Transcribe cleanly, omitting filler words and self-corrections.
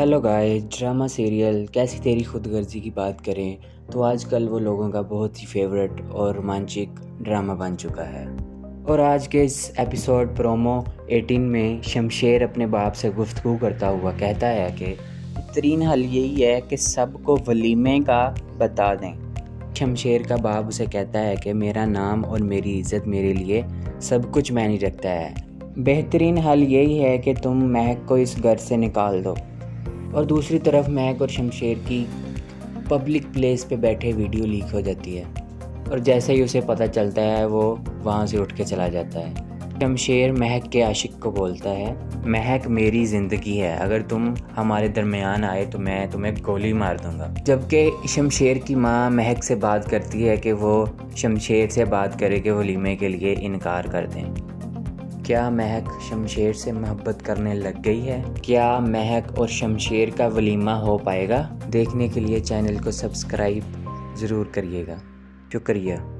Hello guys, drama serial कैसी तेरी खुदगर्जी की बात करें तो आजकल वो लोगों का बहुत ही फेवरेट और रोमांचिक ड्रामा बन चुका है। और आज के इस एपिसोड प्रोमो 18 में शमशेर अपने बाप से गुफ्तगू करता हुआ कहता है कि बेहतरीन हल यही है कि सबको वलीमे का बता दें। शमशेर का बाप उसे कहता है कि मेरा नाम और मेरी इज़्ज़त मेरे लिए सब कुछ मायने रखता है, बेहतरीन हल यही है कि तुम महक को इस घर से निकाल दो। और दूसरी तरफ महक और शमशेर की पब्लिक प्लेस पे बैठे वीडियो लीक हो जाती है और जैसे ही उसे पता चलता है वो वहाँ से उठ के चला जाता है। शमशेर महक के आशिक को बोलता है, महक मेरी ज़िंदगी है, अगर तुम हमारे दरमियान आए तो मैं तुम्हें गोली मार दूंगा। जबकि शमशेर की माँ महक से बात करती है कि वो शमशेर से बात करे कि वलीमे के लिए इनकार कर दें। क्या महक शमशेर से मोहब्बत करने लग गई है? क्या महक और शमशेर का वलीमा हो पाएगा? देखने के लिए चैनल को सब्सक्राइब ज़रूर करिएगा। शुक्रिया।